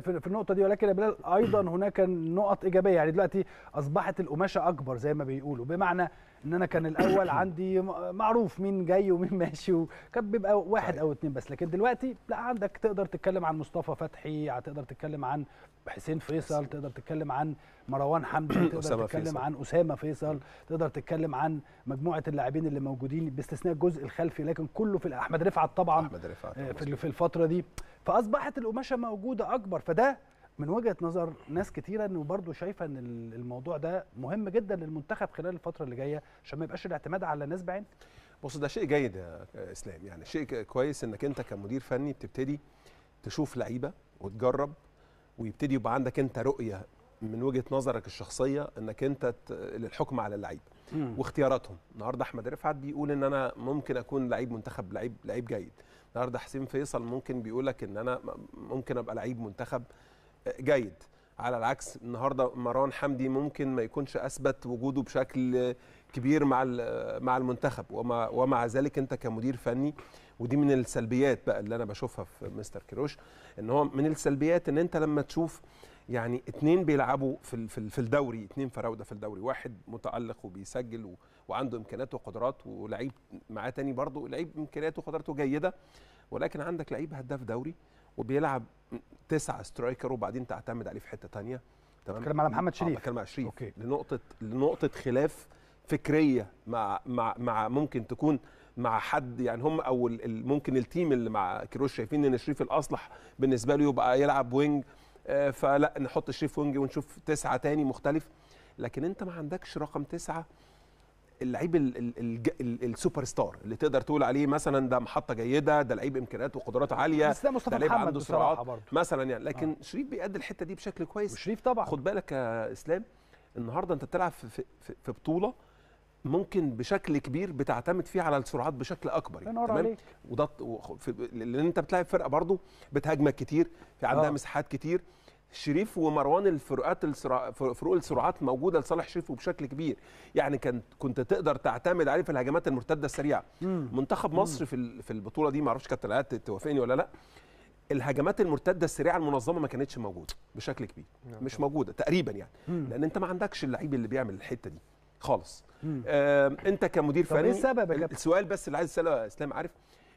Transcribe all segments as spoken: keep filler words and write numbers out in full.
في النقطه دي، ولكن يا بلال ايضا هناك نقط ايجابيه. يعني دلوقتي اصبحت القماشه اكبر زي ما بيقولوا، بمعنى ان انا كان الاول عندي معروف مين جاي ومين ماشي، وكان بيبقى واحد او اتنين بس، لكن دلوقتي لا، عندك تقدر تتكلم عن مصطفى فتحي، تقدر تتكلم عن حسين فيصل، تقدر تتكلم عن مروان حمدي، تقدر تتكلم عن اسامه فيصل، تقدر تتكلم عن مجموعه اللاعبين اللي موجودين باستثناء الجزء الخلفي، لكن كله في احمد رفعت طبعا أحمد رفعت في الفتره دي. فاصبحت القماشه موجوده اكبر، فده من وجهه نظر ناس كتيره انه برضه شايفه ان الموضوع ده مهم جدا للمنتخب خلال الفتره اللي جايه، عشان ما يبقاش الاعتماد على ناس بعين. بص ده شيء جيد يا اسلام، يعني شيء كويس انك انت كمدير فني بتبتدي تشوف لعيبه وتجرب، ويبتدي يبقى عندك انت رؤيه من وجهه نظرك الشخصيه انك انت للحكم على اللعيبه واختياراتهم. النهارده احمد رفعت بيقول ان انا ممكن اكون لعيب منتخب، لعيب لعيب جيد. النهارده حسين فيصل ممكن بيقول لك ان انا ممكن ابقى لعيب منتخب جيد، على العكس النهارده مروان حمدي ممكن ما يكونش اثبت وجوده بشكل كبير مع مع المنتخب، ومع ومع ذلك انت كمدير فني، ودي من السلبيات بقى اللي انا بشوفها في مستر كيروش، ان هو من السلبيات ان انت لما تشوف يعني اتنين بيلعبوا في في الدوري، اتنين فراوده في الدوري، واحد متالق وبيسجل وعنده امكانيات وقدرات، ولعيب معاه تاني برضه لعيب امكانياته وقدراته جيده، ولكن عندك لعيب هداف دوري وبيلعب تسعه سترايكر وبعدين تعتمد عليه في حته ثانيه. تمام، بتكلم على محمد شريف. بتكلم على شريف. اوكي. لنقطه لنقطه خلاف فكريه مع مع مع ممكن تكون مع حد، يعني هم او ممكن التيم اللي مع كيروش شايفين ان شريف الاصلح بالنسبه له يبقى يلعب وينج، فلا نحط شريف وينج ونشوف تسعه تاني مختلف، لكن انت ما عندكش رقم تسعه اللعيب السوبر ستار اللي تقدر تقول عليه مثلا ده محطه جيده، ده لعيب امكانيات وقدرات عاليه، ده لعيب عنده سرعات مثلا يعني، لكن آه. شريف بيأدي الحته دي بشكل كويس. وشريف طبعا خد بالك يا اسلام النهارده انت بتلعب في, في, في بطوله ممكن بشكل كبير بتعتمد فيه على السرعات بشكل اكبر، تمام، وده لان انت بتلعب فرقه برضو بتهاجمك كتير، في عندها آه. مساحات كتير. شريف ومروان الفروقات السرع... فروق السرعات موجوده لصالح شريف وبشكل كبير، يعني كان كنت تقدر تعتمد عليه في الهجمات المرتده السريعه. مم. منتخب مصر مم. في البطوله دي، ما اعرفش كابتن توافقني ولا لا، الهجمات المرتده السريعه المنظمه ما كانتش موجوده بشكل كبير، مم. مش موجوده تقريبا يعني، مم. لان انت ما عندكش اللعيب اللي بيعمل الحته دي خالص. آه، انت كمدير فني السؤال بس اللي عايز اساله يا اسلام، عارف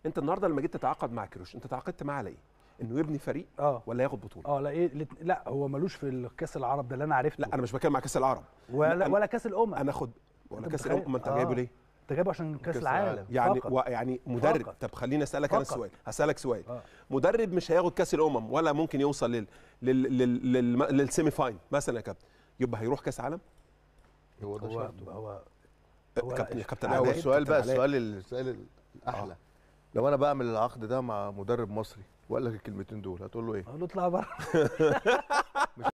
انت النهارده لما جيت تتعاقد مع كيروش انت تعاقدت معاه على ايه؟ انه يبني فريق آه. ولا ياخد بطوله؟ اه لا ايه لا هو ملوش في الكاس العرب ده اللي انا عرفته. لا انا مش بتكلم مع كاس العرب ولا ولا كاس الامم، انا اخد ولا كاس الامم. انت جايبه ليه؟ انت جايبه عشان كاس العالم يعني و... يعني مدرب فقط. طب خليني اسالك انا سؤال، هسالك سؤال آه. مدرب مش هياخد كاس الامم ولا ممكن يوصل لل لل لل لل للسيمي فاين مثلا يا كابتن، يبقى هيروح كاس عالم؟ هو ده شرطه. هو كابتن كابتن هو السؤال بقى، السؤال السؤال الاحلى، لو انا بعمل العقد ده مع مدرب مصري وقال لك الكلمتين دول هتقول له ايه؟ هقول له اطلع بره.